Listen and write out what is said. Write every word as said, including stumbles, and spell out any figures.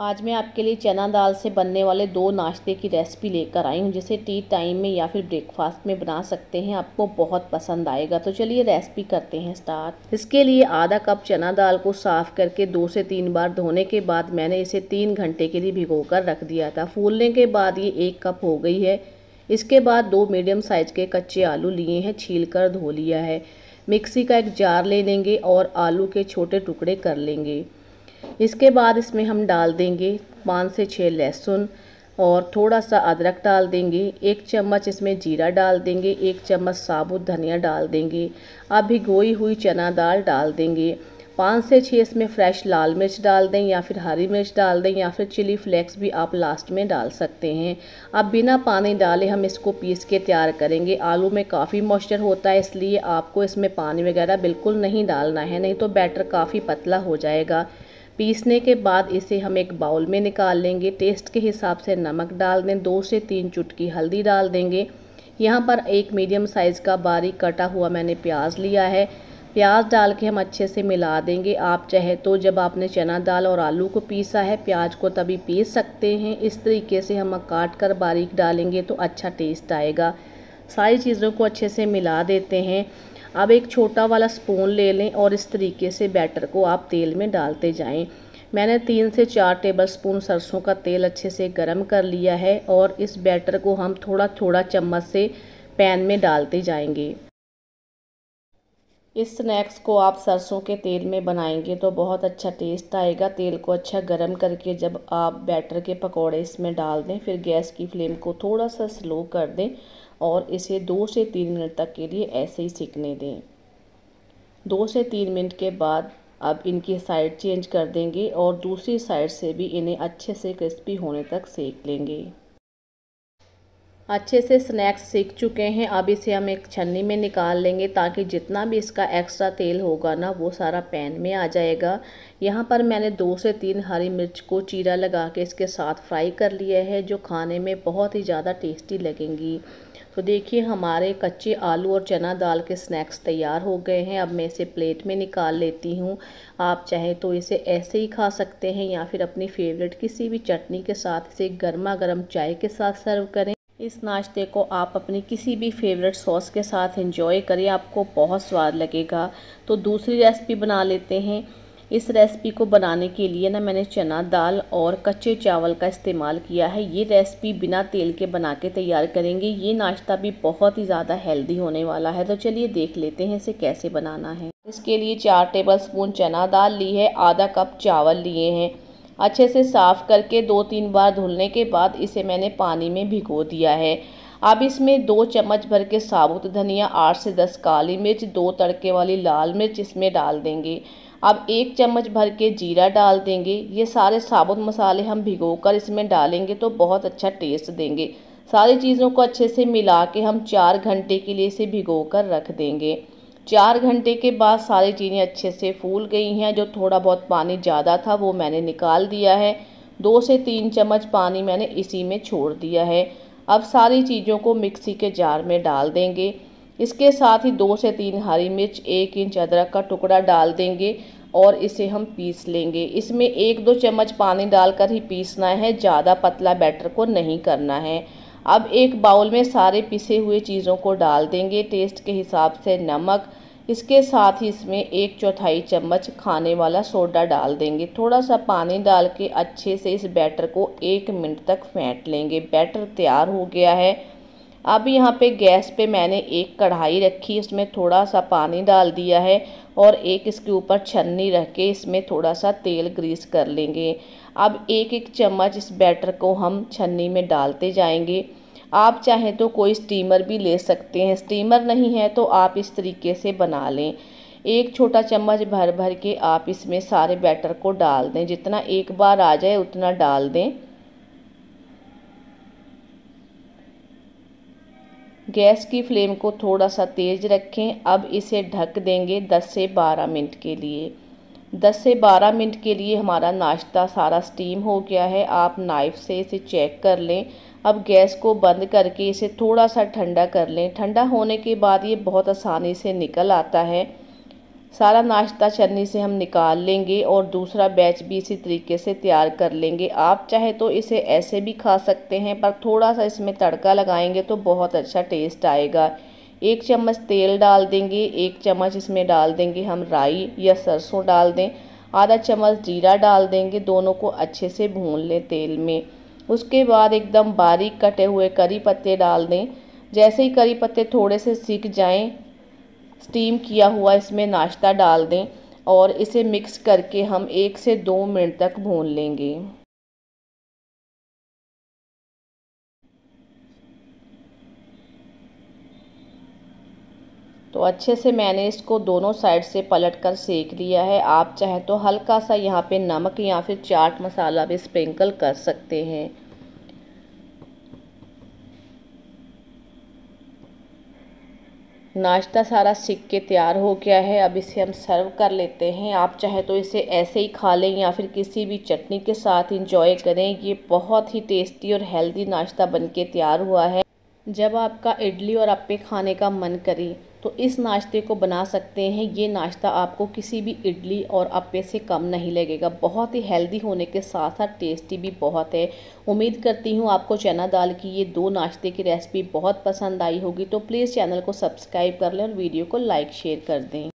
आज मैं आपके लिए चना दाल से बनने वाले दो नाश्ते की रेसिपी लेकर आई हूँ, जिसे टी टाइम में या फिर ब्रेकफास्ट में बना सकते हैं। आपको बहुत पसंद आएगा। तो चलिए रेसिपी करते हैं स्टार्ट। इसके लिए आधा कप चना दाल को साफ़ करके दो से तीन बार धोने के बाद मैंने इसे तीन घंटे के लिए भिगोकर रख दिया था। फूलने के बाद ये एक कप हो गई है। इसके बाद दो मीडियम साइज़ के कच्चे आलू लिए हैं, छील कर धो लिया है। मिक्सी का एक जार ले लेंगे और आलू के छोटे टुकड़े कर लेंगे। इसके बाद इसमें हम डाल देंगे पाँच से छः लहसुन और थोड़ा सा अदरक डाल देंगे। एक चम्मच इसमें जीरा डाल देंगे, एक चम्मच साबुत धनिया डाल देंगे। अब भिगोई हुई चना दाल डाल देंगे। पाँच से छः इसमें फ्रेश लाल मिर्च डाल दें या फिर हरी मिर्च डाल दें या फिर चिली फ्लेक्स भी आप लास्ट में डाल सकते हैं। अब बिना पानी डाले हम इसको पीस के तैयार करेंगे। आलू में काफ़ी मॉइस्चर होता है, इसलिए आपको इसमें पानी वगैरह बिल्कुल नहीं डालना है, नहीं तो बैटर काफ़ी पतला हो जाएगा। पीसने के बाद इसे हम एक बाउल में निकाल लेंगे। टेस्ट के हिसाब से नमक डाल दें, दो से तीन चुटकी हल्दी डाल देंगे। यहाँ पर एक मीडियम साइज़ का बारीक कटा हुआ मैंने प्याज लिया है। प्याज डाल के हम अच्छे से मिला देंगे। आप चाहे तो जब आपने चना दाल और आलू को पीसा है, प्याज को तभी पीस सकते हैं। इस तरीके से हम काट कर बारीक डालेंगे तो अच्छा टेस्ट आएगा। सारी चीज़ों को अच्छे से मिला देते हैं। अब एक छोटा वाला स्पून ले लें और इस तरीके से बैटर को आप तेल में डालते जाएं। मैंने तीन से चार टेबलस्पून सरसों का तेल अच्छे से गरम कर लिया है और इस बैटर को हम थोड़ा थोड़ा चम्मच से पैन में डालते जाएंगे। इस स्नैक्स को आप सरसों के तेल में बनाएंगे तो बहुत अच्छा टेस्ट आएगा। तेल को अच्छा गरम करके जब आप बैटर के पकौड़े इसमें डाल दें, फिर गैस की फ्लेम को थोड़ा सा स्लो कर दें और इसे दो से तीन मिनट तक के लिए ऐसे ही सिकने दें। दो से तीन मिनट के बाद अब इनकी साइड चेंज कर देंगे और दूसरी साइड से भी इन्हें अच्छे से क्रिस्पी होने तक सेक लेंगे। अच्छे से स्नैक्स सीख चुके हैं। अब इसे हम एक छन्नी में निकाल लेंगे ताकि जितना भी इसका एक्स्ट्रा तेल होगा ना, वो सारा पैन में आ जाएगा। यहाँ पर मैंने दो से तीन हरी मिर्च को चीरा लगा के इसके साथ फ्राई कर लिया है, जो खाने में बहुत ही ज़्यादा टेस्टी लगेंगी। तो देखिए हमारे कच्चे आलू और चना दाल के स्नैक्स तैयार हो गए हैं। अब मैं इसे प्लेट में निकाल लेती हूँ। आप चाहे तो इसे ऐसे ही खा सकते हैं या फिर अपनी फेवरेट किसी भी चटनी के साथ इसे गर्मा गर्म चाय के साथ सर्व करें। इस नाश्ते को आप अपनी किसी भी फेवरेट सॉस के साथ एंजॉय करें, आपको बहुत स्वाद लगेगा। तो दूसरी रेसिपी बना लेते हैं। इस रेसिपी को बनाने के लिए ना मैंने चना दाल और कच्चे चावल का इस्तेमाल किया है। ये रेसिपी बिना तेल के बना के तैयार करेंगे। ये नाश्ता भी बहुत ही ज़्यादा हेल्दी होने वाला है। तो चलिए देख लेते हैं इसे कैसे बनाना है। इसके लिए चार टेबलस्पून चना दाल ली है, आधा कप चावल लिए हैं। अच्छे से साफ़ करके दो तीन बार धुलने के बाद इसे मैंने पानी में भिगो दिया है। अब इसमें दो चम्मच भर के साबुत धनिया, आठ से दस काली मिर्च, दो तड़के वाली लाल मिर्च इसमें डाल देंगे। अब एक चम्मच भर के जीरा डाल देंगे। ये सारे साबुत मसाले हम भिगोकर इसमें डालेंगे तो बहुत अच्छा टेस्ट देंगे। सारी चीज़ों को अच्छे से मिला के हम चार घंटे के लिए इसे भिगोकर रख देंगे। चार घंटे के बाद सारी चीज़ें अच्छे से फूल गई हैं। जो थोड़ा बहुत पानी ज़्यादा था वो मैंने निकाल दिया है। दो से तीन चम्मच पानी मैंने इसी में छोड़ दिया है। अब सारी चीज़ों को मिक्सी के जार में डाल देंगे। इसके साथ ही दो से तीन हरी मिर्च, एक इंच अदरक का टुकड़ा डाल देंगे और इसे हम पीस लेंगे। इसमें एक दो चम्मच पानी डालकर ही पीसना है, ज़्यादा पतला बैटर को नहीं करना है। अब एक बाउल में सारे पिसे हुए चीज़ों को डाल देंगे। टेस्ट के हिसाब से नमक, इसके साथ ही इसमें एक चौथाई चम्मच खाने वाला सोडा डाल देंगे। थोड़ा सा पानी डाल के अच्छे से इस बैटर को एक मिनट तक फेंट लेंगे। बैटर तैयार हो गया है। अब यहाँ पे गैस पे मैंने एक कढ़ाई रखी, इसमें थोड़ा सा पानी डाल दिया है और एक इसके ऊपर छन्नी रख के इसमें थोड़ा सा तेल ग्रीस कर लेंगे। अब एक एक चम्मच इस बैटर को हम छन्नी में डालते जाएंगे। आप चाहें तो कोई स्टीमर भी ले सकते हैं, स्टीमर नहीं है तो आप इस तरीके से बना लें। एक छोटा चम्मच भर भर के आप इसमें सारे बैटर को डाल दें, जितना एक बार आ जाए उतना डाल दें। गैस की फ्लेम को थोड़ा सा तेज़ रखें। अब इसे ढक देंगे दस से बारह मिनट के लिए। दस से बारह मिनट के लिए हमारा नाश्ता सारा स्टीम हो गया है। आप नाइफ़ से इसे चेक कर लें। अब गैस को बंद करके इसे थोड़ा सा ठंडा कर लें। ठंडा होने के बाद ये बहुत आसानी से निकल आता है। सारा नाश्ता छन्नी से हम निकाल लेंगे और दूसरा बैच भी इसी तरीके से तैयार कर लेंगे। आप चाहे तो इसे ऐसे भी खा सकते हैं, पर थोड़ा सा इसमें तड़का लगाएंगे तो बहुत अच्छा टेस्ट आएगा। एक चम्मच तेल डाल देंगे, एक चम्मच इसमें डाल देंगे हम राई या सरसों डाल दें, आधा चम्मच जीरा डाल देंगे। दोनों को अच्छे से भून लें तेल में। उसके बाद एकदम बारीक कटे हुए करी पत्ते डाल दें। जैसे ही करी पत्ते थोड़े से सिक जाएं, स्टीम किया हुआ इसमें नाश्ता डाल दें और इसे मिक्स करके हम एक से दो मिनट तक भून लेंगे। तो अच्छे से मैंने इसको दोनों साइड से पलटकर सेक लिया है। आप चाहें तो हल्का सा यहाँ पे नमक या फिर चाट मसाला भी स्प्रिंकल कर सकते हैं। नाश्ता सारा सिक के तैयार हो गया है। अब इसे हम सर्व कर लेते हैं। आप चाहे तो इसे ऐसे ही खा लें या फिर किसी भी चटनी के साथ इंजॉय करें। ये बहुत ही टेस्टी और हेल्दी नाश्ता बनके तैयार हुआ है। जब आपका इडली और अप्पे खाने का मन करे तो इस नाश्ते को बना सकते हैं। ये नाश्ता आपको किसी भी इडली और अप्पे से कम नहीं लगेगा। बहुत ही हेल्दी होने के साथ साथ टेस्टी भी बहुत है। उम्मीद करती हूँ आपको चना दाल की ये दो नाश्ते की रेसिपी बहुत पसंद आई होगी। तो प्लीज़ चैनल को सब्सक्राइब कर लें और वीडियो को लाइक शेयर कर दें।